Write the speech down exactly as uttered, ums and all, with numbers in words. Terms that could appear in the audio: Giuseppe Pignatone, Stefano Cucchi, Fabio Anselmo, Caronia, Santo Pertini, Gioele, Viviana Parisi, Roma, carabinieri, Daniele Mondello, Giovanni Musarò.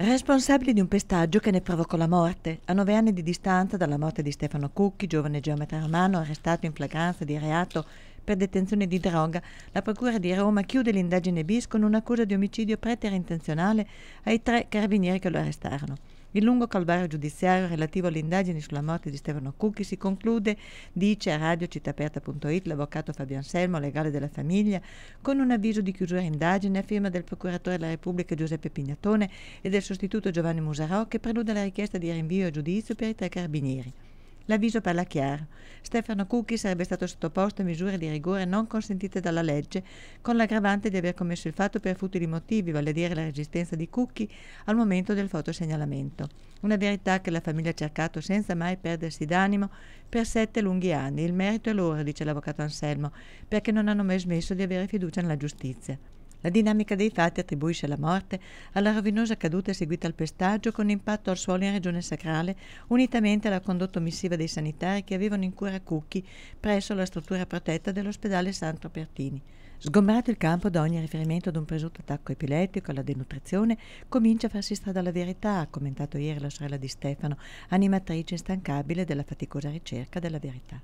Responsabile di un pestaggio che ne provocò la morte, a nove anni di distanza dalla morte di Stefano Cucchi, giovane geometra romano arrestato in flagranza di reato per detenzione di droga, la procura di Roma chiude l'indagine bis con un'accusa di omicidio preterintenzionale ai tre carabinieri che lo arrestarono. Il lungo calvario giudiziario relativo all'indagine sulla morte di Stefano Cucchi si conclude, dice a radio città aperta punto it l'avvocato Fabio Anselmo, legale della famiglia, con un avviso di chiusura indagine a firma del procuratore della Repubblica Giuseppe Pignatone e del sostituto Giovanni Musarò, che prelude la richiesta di rinvio a giudizio per i tre carabinieri. L'avviso parla chiaro. Stefano Cucchi sarebbe stato sottoposto a misure di rigore non consentite dalla legge, con l'aggravante di aver commesso il fatto per futili motivi, vale a dire la resistenza di Cucchi al momento del fotosegnalamento. Una verità che la famiglia ha cercato senza mai perdersi d'animo per sette lunghi anni. Il merito è loro, dice l'avvocato Anselmo, perché non hanno mai smesso di avere fiducia nella giustizia. La dinamica dei fatti attribuisce la morte alla rovinosa caduta seguita al pestaggio con impatto al suolo in regione sacrale, unitamente alla condotta omissiva dei sanitari che avevano in cura Cucchi presso la struttura protetta dell'ospedale Santo Pertini. Sgombrato il campo da ogni riferimento ad un presunto attacco epilettico alla denutrizione, comincia a farsi strada la verità, ha commentato ieri la sorella di Stefano, animatrice instancabile della faticosa ricerca della verità.